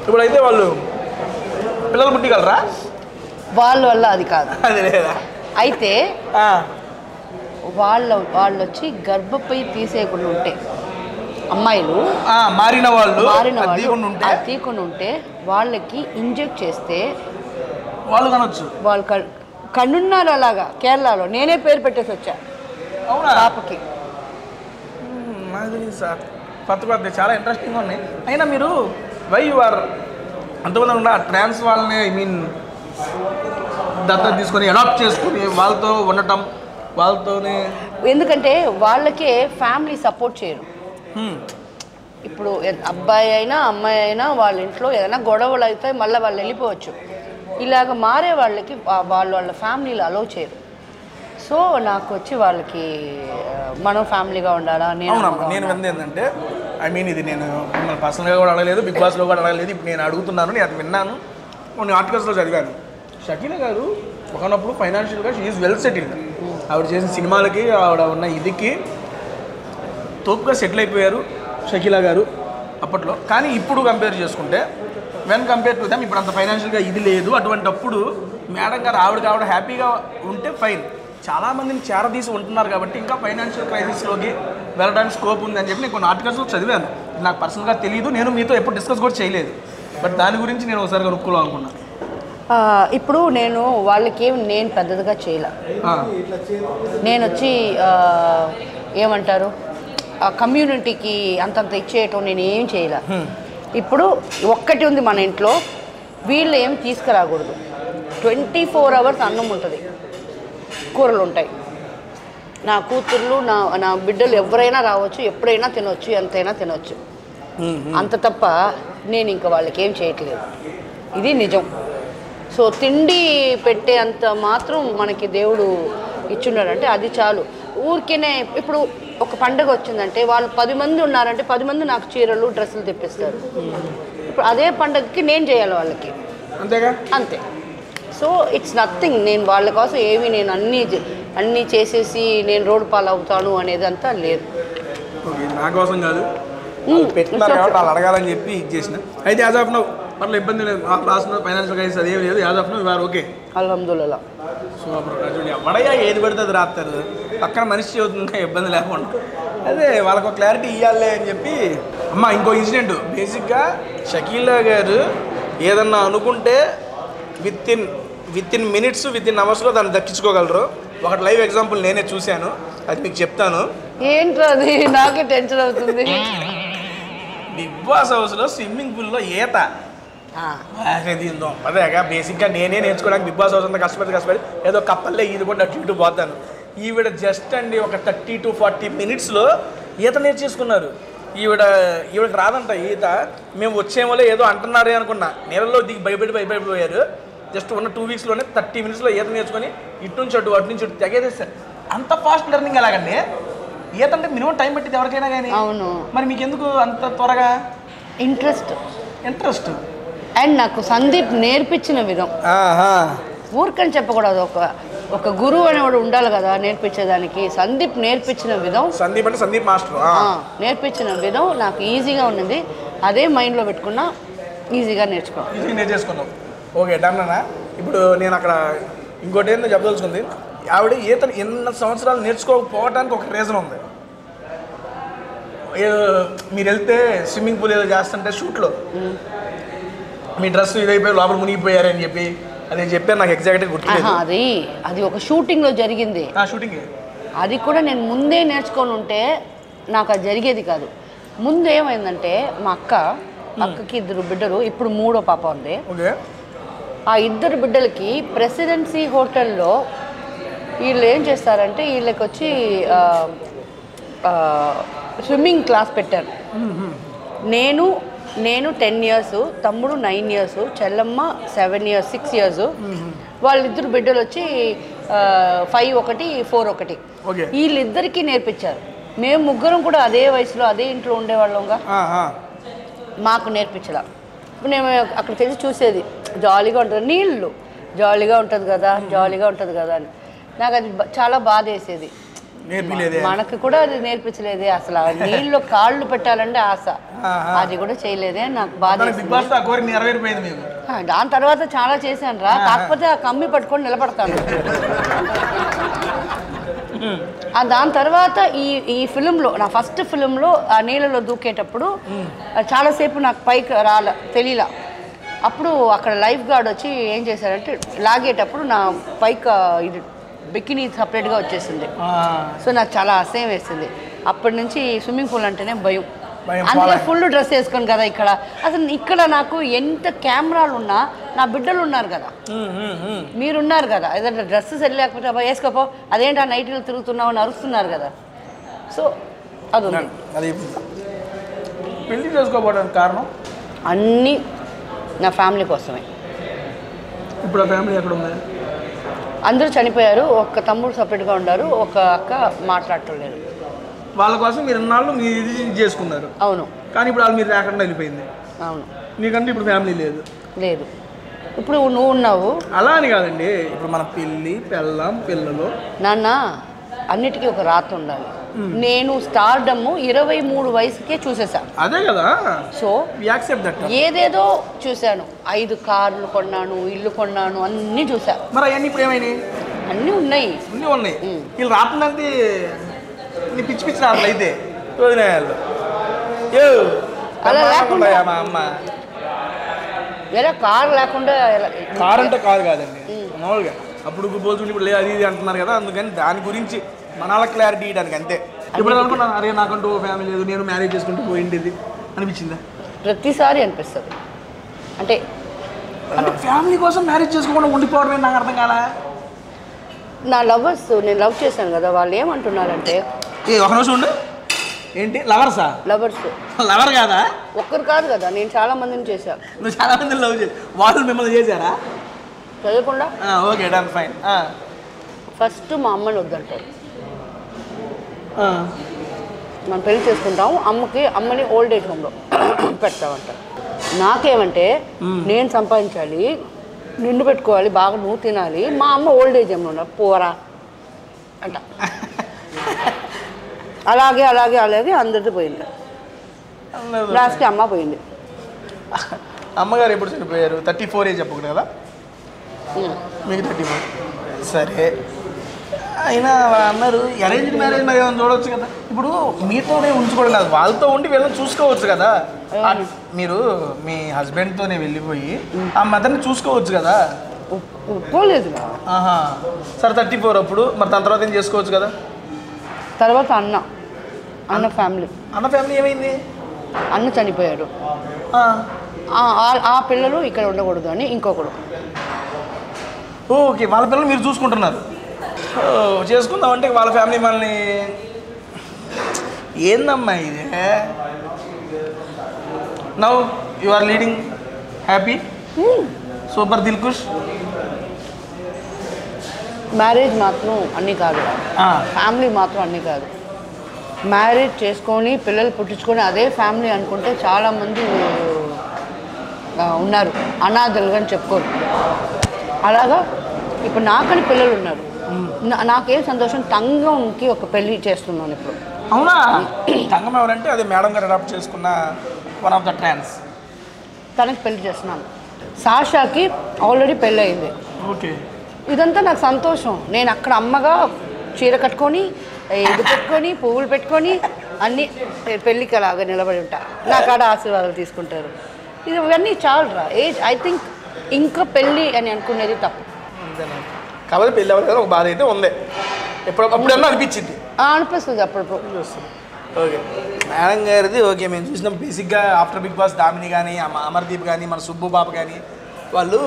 ఇప్పుడైతే వాళ్ళు పిల్లలు పుట్టిగలరా? వాళ్ళ వల్ల అది కాదు. అయితే వాళ్ళ వాళ్ళు వచ్చి గర్భపై తీసేయకుండా ఉంటే అమ్మాయిలు మారిన వాళ్ళు మారిన వాళ్ళు తీయకుండా ఉంటే వాళ్ళకి ఇంజెక్ట్ చేస్తే వాళ్ళు కనొచ్చు. వాళ్ళు కన్నున్నారు అలాగా కేరళలో. నేనే పేరు పెట్టేసి వచ్చా పాపకి. సార్ కొత్త కొత్త చాలా ఇంట్రెస్టింగ్గా ఉన్నాయి. అయినా మీరు వై యు ఆర్ అంతమంది ట్రాన్స్ వాళ్ళని ఐ మీన్ దత్తత తీసుకొని అడాప్ట్ చేసుకుని వాళ్ళతో ఉండటం వాళ్ళతోనే? ఎందుకంటే వాళ్ళకే ఫ్యామిలీ సపోర్ట్ చేయరు. ఇప్పుడు అబ్బాయి అయినా అమ్మాయి అయినా వాళ్ళ ఇంట్లో ఏదైనా గొడవలు అయితే మళ్ళీ వాళ్ళు వెళ్ళిపోవచ్చు. ఇలాగ మారే వాళ్ళకి వాళ్ళు వాళ్ళ ఫ్యామిలీలు అలో చేయరు. సో నాకు వచ్చి వాళ్ళకి మనం ఫ్యామిలీగా ఉండాలా. నేను నేను విన్నది ఏంటంటే ఐ మీన్ ఇది నేను మిమ్మల్ని పర్సనల్గా కూడా అడగలేదు, బిగ్ బాస్లో కూడా అడగలేదు, ఇప్పుడు నేను అడుగుతున్నాను. నేను అది విన్నాను, కొన్ని ఆర్టికల్స్లో చదివాను. షకీలా గారు ఒకనప్పుడు ఫైనాన్షియల్గా షీ ఈజ్ వెల్ సెటిల్డ్. ఆవిడ చేసిన సినిమాలకి ఆవిడ ఉన్న ఇదికి తోపుగా సెటిల్ అయిపోయారు షకీలా గారు అప్పట్లో. కానీ ఇప్పుడు కంపేర్ చేసుకుంటే వెన్ కంపేర్ టు దెమ్ ఇప్పుడు అంత ఫైనాన్షియల్గా ఇది లేదు. అటువంటిప్పుడు మేడం గారు ఆవిడకి ఆవిడ హ్యాపీగా ఉంటే ఫైన్. చాలామందిని చేరదీసి ఉంటున్నారు కాబట్టి ఇంకా ఫైనాన్షియల్ క్రైసిస్లోకి వెళ్ళడానికి స్కోప్ ఉందని చెప్పి నేను కొన్ని ఆర్టికల్స్ చదివాను. నాకు పర్సనల్గా తెలియదు, నేను మీతో ఎప్పుడు డిస్కస్ కూడా చేయలేదు. బట్ దాని గురించి నేను ఒకసారి కనుక్కోవాలి అనుకున్నా. ఇప్పుడు నేను వాళ్ళకి నేను పెద్దదిగా చేయలే, నేను వచ్చి ఏమంటారు ఆ కమ్యూనిటీకి అంతంత ఇచ్చేయటం నేను ఏం చేయలే. ఇప్పుడు ఒక్కటి ఉంది మన ఇంట్లో, వీళ్ళు ఏం తీసుకురాకూడదు. ట్వంటీ ఫోర్ అవర్స్ అన్నం ఉంటుంది, కూరలు ఉంటాయి. నా కూతుర్లు నా నా బిడ్డలు ఎవరైనా రావచ్చు, ఎప్పుడైనా తినొచ్చు, ఎంతైనా తినొచ్చు. అంత తప్ప నేను ఇంకా వాళ్ళకి ఏం చేయట్లేదు, ఇది నిజం. సో తిండి పెట్టే అంత మాత్రం మనకి దేవుడు ఇచ్చున్నాడంటే అది చాలు. ఊరికేనే ఇప్పుడు ఒక పండుగ వచ్చిందంటే వాళ్ళు పది మంది ఉన్నారంటే పది మంది నాకు చీరలు డ్రెస్సులు తెప్పిస్తారు. ఇప్పుడు అదే పండుగకి నేను చేయాలి వాళ్ళకి, అంతేగా, అంతే. సో ఇట్స్ నథింగ్, నేను వాళ్ళ కోసం ఏమి నేను అన్నీ అన్నీ చేసేసి నేను రోడ్డు పాలు అవుతాను అనేది అంతా లేదు. నా కోసం కాదు, పెట్టినారు కాబట్టి వాళ్ళు అడగాలని చెప్పి ఇది చేసిన. అయితే యాజ్ ఆఫ్ నౌ అట్లా ఇబ్బంది లేదు, రాస్తున్నారు ఫైనాన్షియల్ క్రైసిస్ అదేమి లేదు. As of now you are okay, అల్హమ్దులిల్లాహ్. సూపర్. చూడండి వడయా ఏది పడితే అది రాస్తారు, పక్కన మనిషి చదువుతుంటే ఇబ్బంది లేకుండా అదే వాళ్ళకు క్లారిటీ ఇవ్వాలి అని చెప్పి. అమ్మ ఇంకో ఇన్సిడెంట్, బేసిక్గా షకీలా గారు ఏదన్నా అనుకుంటే within within minutes within అవర్స్లో దాన్ని దక్కించుకోగలరు. ఒకటి లైవ్ ఎగ్జాంపుల్ నేనే చూశాను, అది మీకు చెప్తాను. ఏంటో అది నాకు టెన్షన్ అవుతుంది. బిగ్ బాస్ హౌస్లో స్విమ్మింగ్ పూల్లో ఈత అదేగా బేసిక్గా నేనే నేర్చుకోవడానికి బిగ్ బాస్ హౌస్ అంతా కష్టపడి కష్టపడి ఏదో కప్పల్లో ఈది కూడా అటు ఇటు పోతాను. ఈవిడ జస్ట్ అండి ఒక థర్టీ టు ఫార్టీ మినిట్స్లో ఈత నేర్చేసుకున్నారు. ఈవిడ ఈవిడకి రాదంట ఈత. మేము వచ్చేమోలే ఏదో అంటున్నారే అనుకున్నా, నీళ్ళలో దిగి భయపడి భయపడిపోయారు. జస్ట్ ఉన్న టూ వీక్స్లోనే థర్టీ మినిట్స్లో ఈత నేర్చుకొని ఇటు నుంచి అటు అటు నుంచి అటు తెగేసేస్తారు. అంత ఫాస్ట్ లెర్నింగ్ ఎలాగండి? ఈత అంటే మినిమం టైం పెట్టింది ఎవరికైనా కానీ. అవును, మరి మీకు ఎందుకు అంత త్వరగా ఇంట్రెస్ట్? ఇంట్రెస్ట్ అండ్ నాకు సందీప్ నేర్పించిన విధం, ఊరికని చెప్పకూడదు, ఒక ఒక గురువు అనేవాడు ఉండాలి కదా నేర్పించేదానికి. సందీప్ నేర్పించిన విధం, సందీప్ అంటే సందీప్ మాస్టర్ నేర్పించిన విధం నాకు ఈజీగా ఉన్నది. అదే మైండ్లో పెట్టుకున్నా ఈజీగా నేర్చుకున్నాను, ఈజీగా నేర్చేసుకున్నాం. ఓకే డన్ అన్న. ఇప్పుడు నేను అక్కడ ఇంకోటి ఏంటో చెప్పదలుచుకుంది, ఆవిడ ఈత ఎన్ని సంవత్సరాలు నేర్చుకోకపోవడానికి ఒక రీజన్ ఉంది. మీరు వెళ్తే స్విమ్మింగ్ పూల్ ఏదో చేస్తుంటే షూట్లో మీ డ్రెస్ ఇదైపోయి లోపల మునిగిపోయారని చెప్పి అదే చెప్పారు. నాకు ఎగ్జాక్ట్గా గుర్తులేదు. అది అది ఒక షూటింగ్లో జరిగింది. షూటింగ్ అది కూడా నేను ముందే నేర్చుకొని ఉంటే నాకు అది జరిగేది కాదు. ముందు ఏమైందంటే మా అక్క అక్కకి ఇద్దరు బిడ్డలు, ఇప్పుడు మూడో పాప ఉంది. ఆ ఇద్దరు బిడ్డలకి ప్రెసిడెన్సీ హోటల్లో వీళ్ళు ఏం చేస్తారంటే వీళ్ళకి వచ్చి స్విమ్మింగ్ క్లాస్ పెట్టారు. నేను నేను టెన్ ఇయర్స్, తమ్ముడు నైన్ ఇయర్స్, చెల్లమ్మ సెవెన్ ఇయర్స్ సిక్స్ ఇయర్స్ వాళ్ళిద్దరు బిడ్డలు వచ్చి ఫైవ్ ఒకటి ఫోర్ ఒకటి వీళ్ళిద్దరికీ నేర్పించారు. మేము ముగ్గురం కూడా అదే వయసులో అదే ఇంట్లో ఉండేవాళ్ళంగా, మాకు నేర్పించలా. ఇప్పుడు నేను అక్కడికి వెళ్ళి చూసేది, జాలీగా ఉంటుంది, నీళ్ళు జాలీగా ఉంటుంది కదా జాలీగా ఉంటుంది కదా అని. నాకు అది చాలా బాధ వేసేది, మనకు కూడా అది నేర్పించలేదే అసలు. ఆ నీళ్ళు కాళ్ళు పెట్టాలంటే ఆశ, అది కూడా చేయలేదే, నాకు బాధ. దాని తర్వాత చాలా చేశాను రా, కాకపోతే ఆ కమ్మి పట్టుకొని నిలబడతాను. దాని తర్వాత ఈ ఈ ఫిలింలో, నా ఫస్ట్ ఫిలింలో ఆ నీళ్ళలో దూకేటప్పుడు చాలాసేపు నాకు పైకి రాల తెలియలా. అప్పుడు అక్కడ లైఫ్ గార్డ్ వచ్చి ఏం చేశారంటే లాగేటప్పుడు నా పైకి ఇది బికినీ సపరేట్గా వచ్చేసింది. సో నాకు చాలా అసహ్యం వేసింది. అప్పటి నుంచి స్విమ్మింగ్ పూల్ అంటేనే భయం. అందుకే ఫుల్ డ్రెస్ వేసుకోను కదా ఇక్కడ అసలు. ఇక్కడ నాకు ఎంత కెమెరాలు ఉన్నా నా బిడ్డలు ఉన్నారు కదా, మీరున్నారు కదా, ఏదైనా డ్రెస్సెస్ వెళ్ళి లేకపోతే వేసుకోపో, అదేంటి ఆ నైట్లో తిరుగుతున్నావు అని అరుస్తున్నారు కదా. సో అది పెళ్లి చేసుకోకపోవడానికి కారణం అన్నీ నా ఫ్యామిలీ కోసమే. ఇప్పుడు ఫ్యామిలీ ఎక్కడ ఉంది? అందరూ చనిపోయారు, ఒక్క తమ్ముడు సపరేట్గా ఉన్నారు, ఒక అక్క మాట్లాడలేదు. వాళ్ళ కోసం మీరు ఇన్నాళ్ళు మీరు ఇది చేసుకున్నారు. అవును, కానీ ఇప్పుడు వాళ్ళు మీరు లేకుండా వెళ్ళిపోయింది. అవును, నీకంటే ఇప్పుడు ఫ్యామిలీ లేదు. లేదు, ఇప్పుడు నువ్వు ఉన్నావు. అలా అని కాదండి, ఇప్పుడు మన పెళ్ళి పెళ్ళాం పిల్లలు నాన్న అన్నిటికీ ఒక రాత ఉండాలి. నేను స్టార్డమ్ ఇరవై మూడు వయసుకే చూసేసాను. అదే కదా, సో ఏదేదో చూశాను, ఐదు కార్లు కొన్నాను, ఇల్లు కొన్నాను, అన్ని చూసాను. మరి అవన్నీ ఇప్పుడు ఏమైనా అన్నీ ఉన్నాయి, అన్నీ ఉన్నాయి. వీళ్ళు రాత్రి పిచ్చి పిచ్చి రాత్రులు అయితే అలా లేకుండా There car lakunda. Car and the car garden. No, Apuku Bolsu Lady and Narada and then Gurinchi, Manala Clarity and Gante. You put on Ariana Condo family, the marriage is going to go into and which in the Pratisari and Pesser. And family was a marriage just going to one department. Now, lovers soon in love chess and other Valim and Tunarante. Lovers are lovers. Lover Gada, Walker Gada, named Salaman and Chesa. The Salaman and Loges. What will remember the Jezera? Okay, done fine. First to Mamma Lugante. My parents come down, Amaki, Amani old age home. Petavanta. Nakavante, Nain Sampa and Charlie, Nindupet Kuali, Bagmutinali, Mamma old age Amona, Pora. అలాగే అలాగే అలాగే అందరితో పోయింది last అమ్మ పోయింది అమ్మగారు ఎప్పుడు చనిపోయారు thirty-four ఏజ్ అప్పుడు కదా మీకు thirty-four సరే అయినా అన్నారు అరేంజ్డ్ మ్యారేజ్ మరి ఏమన్నా చూడొచ్చు కదా ఇప్పుడు మీతోనే ఉంచుకోవడం కాదు వాళ్ళతో ఉండి వీళ్ళని చూసుకోవచ్చు కదా మీరు మీ హస్బెండ్ తోనే వెళ్ళిపోయి ఆ మదర్ని చూసుకోవచ్చు కదా పోలేదు ఆహా సరే thirty-four అప్పుడు మరి దాని తర్వాత ఏం చేసుకోవచ్చు కదా తర్వాత అన్న అన్న ఫ్యామిలీ అన్న ఫ్యామిలీ ఏమైంది అన్న చనిపోయాడు ఆ ఆ పిల్లలు ఇక్కడ ఉండకూడదు అని ఇంకొకడు ఓకే వాళ్ళ పిల్లలు మీరు చూసుకుంటున్నారు చేసుకుందాం అంటే వాళ్ళ ఫ్యామిలీ మనల్ని ఏందమ్మా ఇది now you are leading happy super దిల్కుష్ Marriage matram anni kaadu. Family matram anni kaadu. Marriage cheskoni, pillalu puttichukoni ade family anukunte chaala mandi unnaru. Anadhalu ani chepporu. Alaga ippudu naakani pillalu unnaru. Naaku em santosham tangamki oka pelli chestunnanu ippudu. Avuna tangam evarante ade madam garu adopt cheskunna one of the trends. Tanaki pelli chestunnanu. Sasha ki already pelli ayindi. Okay. ఇదంతా నాకు సంతోషం నేను అక్కడ అమ్మగా చీర కట్టుకొని ఇది పెట్టుకొని పువ్వులు పెట్టుకొని అన్ని పెళ్ళికి అలాగా నిలబడి ఉంటా నా కాడ ఆశీర్వాదాలు తీసుకుంటారు ఇది ఇవన్నీ చాలరా ఏజ్ ఐ థింక్ ఇంకా పెళ్ళి అని అనుకునేది తప్పు కాబట్టి పెళ్ళి అవ్వాలి కదా ఒక బాధ అయితే ఉంది ఎప్పుడప్పుడన్నా అనిపించింది అనిపిస్తుంది అప్పుడప్పుడు ఓకే మేడం గారిది ఓకే మేము చూసినాం బేసిక్గా ఆఫ్టర్ బిగ్ బాస్ దామిని కానీ అమర్దీప్ కానీ మన సుబ్బు బాబు కానీ వాళ్ళు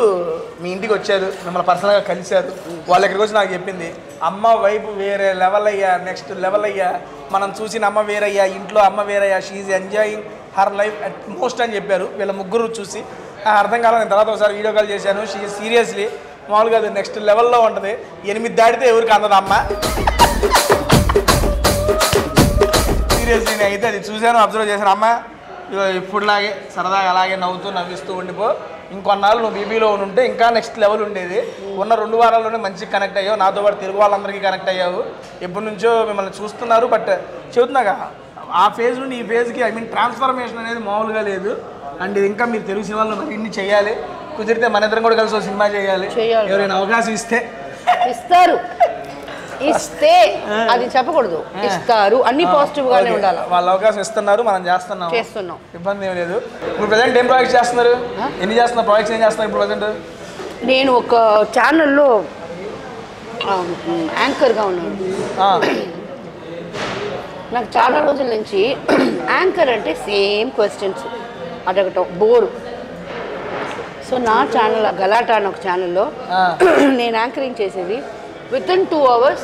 మీ ఇంటికి వచ్చారు మిమ్మల్ని పర్సనల్గా కలిశారు వాళ్ళు ఎక్కడికి వచ్చి నాకు చెప్పింది అమ్మ వైపు వేరే లెవెల్ అయ్యా నెక్స్ట్ లెవెల్ అయ్యా మనం చూసిన అమ్మ వేరయ్యా ఇంట్లో అమ్మ వేరయ్యా she enjoying her life at most అని చెప్పారు వీళ్ళ ముగ్గురు చూసి అర్థం కాలేదు నేను తర్వాత ఒకసారి వీడియో కాల్ చేశాను షీ సీరియస్లీ మామూలుగా అది నెక్స్ట్ లెవెల్లో ఉంటుంది ఎనిమిది దాటితే ఎవరికి అందదు అమ్మ సీరియస్లీ నేను అయితే అది చూశాను అబ్జర్వ్ చేశాను అమ్మ ఇప్పుడులాగే సరదాగా అలాగే నవ్వుతూ నవ్విస్తూ ఉండిపో ఇంకొన్నాళ్ళు నువ్వు బీబీలో ఉంటే ఇంకా నెక్స్ట్ లెవెల్ ఉండేది ఉన్న రెండు వారాల్లోనే మంచి కనెక్ట్ అయ్యావు నాతో పాటు తెలుగు వాళ్ళందరికీ కనెక్ట్ అయ్యావు ఎప్పటి నుంచో మిమ్మల్ని చూస్తున్నారు బట్ చెబుతున్నాగా ఆ ఫేజ్ నుండి ఈ ఫేజ్కి ఐ మీన్ ట్రాన్స్ఫర్మేషన్ అనేది మామూలుగా లేదు అండ్ ఇది ఇంకా మీరు తెలుగు సినిమాల్లో మరి ఇన్ని చేయాలి కుదిరితే మన ఇద్దరం కూడా కలిసి సినిమా చేయాలి ఎవరైనా అవకాశం ఇస్తే ఇస్తారు ఇస్తే అది చెప్పకూడదు ఇస్తారు అన్ని పాజిటివ్ గానే ఉండాలి వాళ్ళ అవకాశం ఇస్తున్నారు మనం చేస్తున్నాం చేస్తున్నాం ఇబ్బంది ఏమీ లేదు ఇప్పుడు ప్రెజెంట్ ఏం ప్రాజెక్ట్ చేస్తున్నారు ఎన్ని చేస్తున్నారు ప్రాజెక్ట్స్ ఏం చేస్తున్నారు ఇప్పుడు ప్రెజెంట్ నేను ఒక ఛానల్లో యాంకర్ గా ఉన్నాను నాకు చాలా రోజుల నుంచి యాంకర్ అంటే సేమ్ క్వశ్చన్స్ అదొకటి బోర్ సో నా ఛానల్ గలాటా అనే ఒక ఛానల్లో నేను యాంకరింగ్ చేసేది within two hours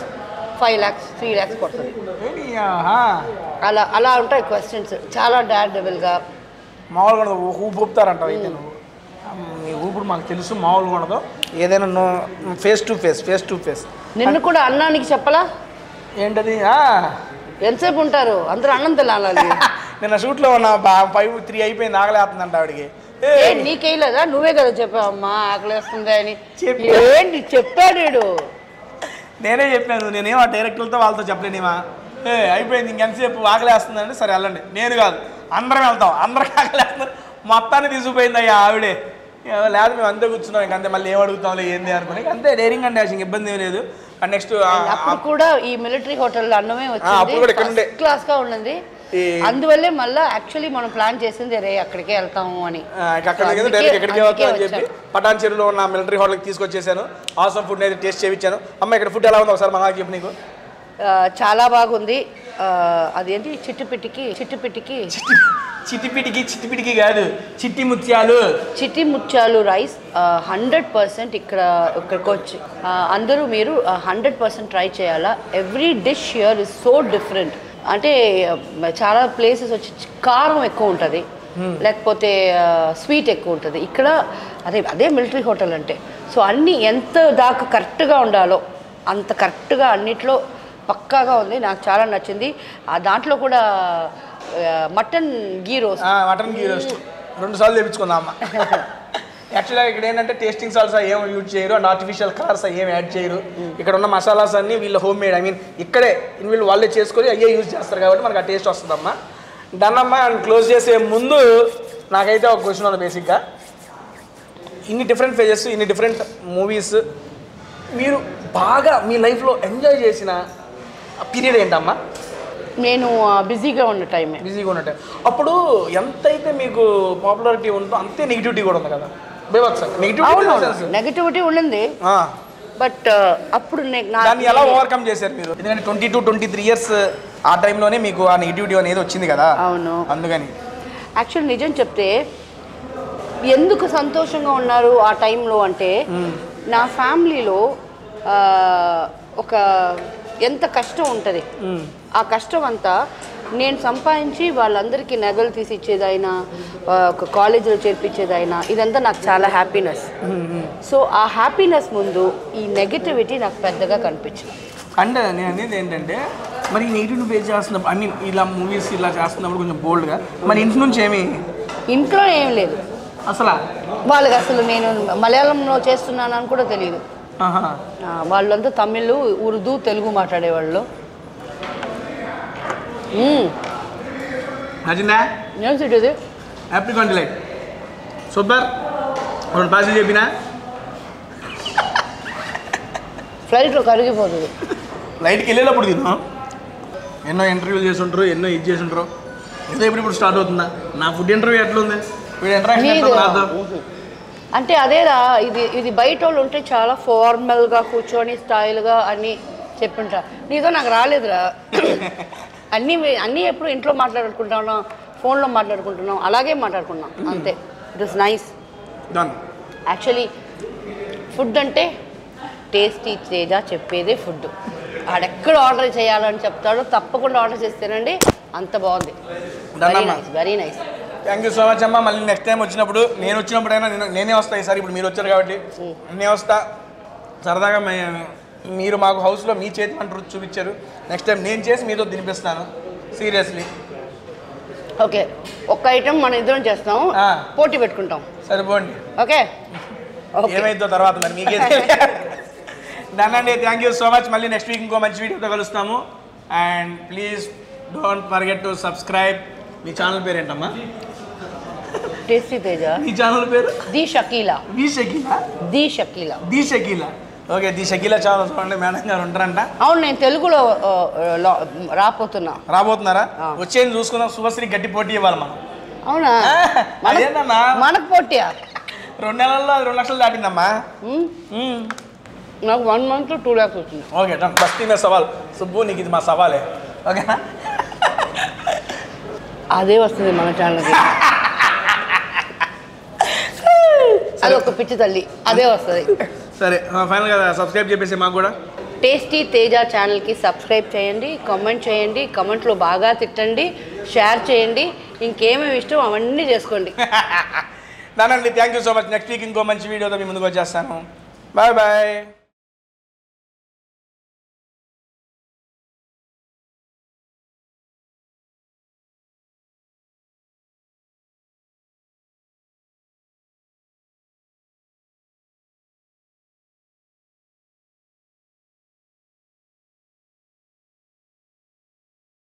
five lakhs three lakhs కొడతది ఏనియాహా అలా అలా ఉంటాయి క్వశ్చన్స్ చాలా డాడ్ డెవిల్ గా మామూలుగా ఊపు ఊపుతారంటావు అయితే నువ్వు నీ ఊపుడు నాకు తెలుసు మామూలుగా ఉండదు ఏదైనా face to face face to face నిన్ను కూడా అన్నానికి చెప్పలా ఏంటది ఎంతసేపు ఉంటారు అందరూ అన్నం తినాలి నిన్న షూట్లో ఉన్న ఫైవ్ త్రీ అయిపోయింది ఆగలేస్తుందంట ఆవిడికి నీకేయలేదా నువ్వే కదా చెప్పావమ్మా ఆగలేస్తుంది అని ఏంటి చెప్పాడు నేనే చెప్పాను నేనేమో ఆ డైరెక్టర్లతో వాళ్ళతో చెప్పలేనేమా ఏ అయిపోయింది ఇంకెంతసేపు ఆకలేస్తుందండి సరే వెళ్ళండి నేను కాదు అందరం వెళ్తాం అందరికి ఆకలేస్తున్నారు మొత్తాన్ని తీసుకుపోయింది అయ్యా ఆవిడే లేదు మేము అంతే కూర్చున్నాం ఇంకంతే మళ్ళీ ఏం అడుగుతాంలే ఏంది అనుకుని అంతే డైరింగ్ అండి అసలు ఇబ్బంది ఏం లేదు నెక్స్ట్ కూడా ఈ మిలిటరీ హోటల్లో అన్నమే వచ్చింది ఫస్ట్ క్లాస్గా ఉండండి అందువల్లే మళ్ళీ యాక్చువల్లీ మనం ప్లాన్ చేసింది రే అక్కడికే వెళ్తాము అని. అక్కడికి డైరెక్ట్ ఎక్కడికే వెళ్తాం అని చెప్పి పటాన్ చెరువులో ఉన్న మిలిటరీ హోటల్కి తీసుకొచ్చేసాను. ఆసమ్ ఫుడ్ అయితే టేస్ట్ చేయించాను. అమ్మ ఇక్కడ ఫుడ్ ఎలా ఉందో ఒకసారి మా నాకు చెప్పు. నీకు చాలా బాగుంది. అదేంటి చిట్టుపిటికి చిట్టుపిటికి చిట్టిపిటికి చిట్టిపిటికి కాదు చిట్టి ముత్యాలు చిట్టి ముత్యాలు రైస్ హండ్రెడ్ పర్సెంట్ ఇక్కడ ఇక్కడికి వచ్చి అందరూ మీరు హండ్రెడ్ పర్సెంట్ ట్రై చేయాలా. Every dish here is so different. అంటే చాలా ప్లేసెస్ వచ్చి కారం ఎక్కువ ఉంటుంది, లేకపోతే స్వీట్ ఎక్కువ ఉంటుంది. ఇక్కడ అదే అదే మిలిటరీ హోటల్ అంటే సో అన్నీ ఎంత దాకా కరెక్ట్గా ఉండాలో అంత కరెక్ట్గా అన్నిట్లో పక్కాగా ఉంది. నాకు చాలా నచ్చింది. దాంట్లో కూడా మటన్ గీ రోస్ట్ మటన్ గీ రోస్ట్ రెండు సార్లు తెప్పించుకుందాం అమ్మ. యాక్చువల్గా ఇక్కడ ఏంటంటే టేస్టింగ్ సాల్స్ ఏం యూజ్ చేయరు అండ్ ఆర్టిఫిషియల్ కార్స్ ఏం యాడ్ చేయరు. ఇక్కడ ఉన్న మసాలాస్ అన్ని వీళ్ళు హోమ్ మేడ్ ఐ మీన్ ఇక్కడే వీళ్ళు వాళ్ళే చేసుకొని అయ్యే యూజ్ చేస్తారు కాబట్టి మనకు ఆ టేస్ట్ వస్తుందమ్మా. దాన్నమ్మ అండ్ క్లోజ్ చేసే ముందు నాకైతే ఒక క్వశ్చన్ ఉంది. బేసిక్గా ఇన్ని డిఫరెంట్ ఫేజెస్ ఇన్ని డిఫరెంట్ మూవీస్ మీరు బాగా మీ లైఫ్లో ఎంజాయ్ చేసిన పీరియడ్ ఏంటమ్మా? నేను బిజీగా ఉన్న టైమే. బిజీగా ఉన్న టైం అప్పుడు ఎంతైతే మీకు పాపులారిటీ ఉందో అంతే నెగిటివిటీ కూడా ఉంది కదా? నెగిటివిటీ ఉండింది. బట్ అప్పుడు దాన్ని ఎలా ఓవర్కమ్ చేశారు మీరు? ఎందుకంటే twenty two twenty three years ఆ టైంలోనే మీకు ఆ నెగిటివిటీ అనేది వచ్చింది కదా? అవును. అందుకని యాక్చువల్ నిజం చెప్తే ఎందుకు సంతోషంగా ఉన్నారు ఆ టైంలో అంటే నా ఫ్యామిలీలో ఒక ఎంత కష్టం ఉంటుంది ఆ కష్టం అంతా నేను సంపాదించి వాళ్ళందరికీ నగలు తీసి ఇచ్చేదైనా ఒక కాలేజీలో చేర్పించేదైనా ఇదంతా నాకు చాలా హ్యాపీనెస్. సో ఆ హ్యాపీనెస్ ముందు ఈ నెగిటివిటీ నాకు పెద్దగా కనిపించింది. అంటే నేను అనేది ఏంటంటే మరి నెగిటివ్ పే చేస్తున్నప్పుడు ఐ మీన్ ఇలా మూవీస్ ఇలా చేస్తున్నప్పుడు కొంచెం బోల్డ్గా మరి ఇంటి నుంచి ఏమి ఇంట్లో ఏమి లేదు అసలు. వాళ్ళకి అసలు నేను మలయాళంలో చేస్తున్నాను అని కూడా తెలియదు. వాళ్ళంతా తమిళ్ ఉర్దూ తెలుగు మాట్లాడేవాళ్ళు. సూపర్ రెండు భాషలు చెప్పినా ఫ్లైట్లో కరిగిపోతుంది. ఫ్లైట్కి వెళ్ళేటప్పుడు తిన్నా ఎన్నో ఇంటర్వ్యూలు చేసి ఉంటారు ఎన్నో ఇది చేసి ఉంటారు. ఏదో ఇప్పుడు ఇప్పుడు స్టార్ట్ అవుతుందా నా ఫుడ్ ఇంటర్వ్యూ? ఎట్లా ఉంది అంటే అదేరా ఇది ఇది బయట వాళ్ళు ఉంటే చాలా ఫార్మల్గా కూర్చొని స్టైల్గా అని చెప్పింటారు. నీతో నాకు రాలేదురా. అన్నీ అన్నీ ఎప్పుడు ఇంట్లో మాట్లాడుకుంటున్నాం ఫోన్లో మాట్లాడుకుంటున్నాం అలాగే మాట్లాడుకున్నాం అంతే. It is nice. Actually food అంటే టేస్టీ తేజా చెప్పేదే ఫుడ్. ఆడెక్కడ ఆర్డర్ చేయాలని చెప్తాడో తప్పకుండా ఆర్డర్ చేస్తేనండి అంత బాగుంది. Very nice very nice. Thank you so much అమ్మ. మళ్ళీ నెక్స్ట్ టైం వచ్చినప్పుడు నేను వచ్చినప్పుడైనా నేను నేనే వస్తాను. ఈసారి ఇప్పుడు మీరు వచ్చారు కాబట్టి నేనే వస్తా సరదాగా. మీరు మాకు హౌస్లో మీ చేతి వంట రుచి చూపించారు. నెక్స్ట్ టైం నేను చేసి మీతో తినిపిస్తాను సీరియస్లీ. ఓకే ఒక్క ఐటెం మనం ఇద్దరం చేస్తాం పోటీ పెట్టుకుంటాం సరిపోండి. ఓకే ఏమైందో తర్వాత మరి మీకే దానండి. Thank you so much. మళ్ళీ నెక్స్ట్ వీక్ ఇంకో మంచి వీడియోతో కలుస్తాము. And please don't forget to subscribe. మీ ఛానల్ పేరు ఏంటమ్మా? టేస్టీ తేజా. మీ ఛానల్ పేరు the Shakeela. The Shakeela the Shakeela the Shakeela okay the Shakeela channel చూడండి. మేడం గారు ఉంటారంట. అవును నేను తెలుగులో రాబోతున్నా. రాబోతున్నారా? వచ్చేది చూసుకుందాం. శుభశ్రీ గట్టి పోటీ ఇవ్వాలి మనం. అవునా? అదేంటన్నా మనకు పోటీ రెండు నెలల్లో రెండు లక్షలు దాటిందమ్మా. నాకు వన్ మంత్లో టూ ల్యాక్స్ వచ్చింది. ఓకే బస్తీ మీద సవాల్ సుబ్బు నీకు ఇది మా సవాలే. ఓకేనా? అదే వస్తుంది మన ఛానల్కి. అది ఒక పిచ్చి తల్లి అదే వస్తుంది. సరే ఫైనల్గా సబ్స్క్రైబ్ చేసేసి మాకు కూడా టేస్టీ తేజా ఛానల్కి సబ్స్క్రైబ్ చేయండి. కామెంట్ చేయండి. కామెంట్లో బాగా తిట్టండి. షేర్ చేయండి. ఇంకేమేమి ఇష్టం అవన్నీ చేసుకోండి. దానండి. Thank you so much. Next week ఇంకో మంచి వీడియోతో మీ ముందుకు వచ్చేస్తాను. Bye bye.